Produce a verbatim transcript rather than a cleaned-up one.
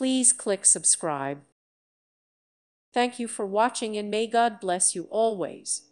Please click subscribe. Thank you for watching, and may God bless you always.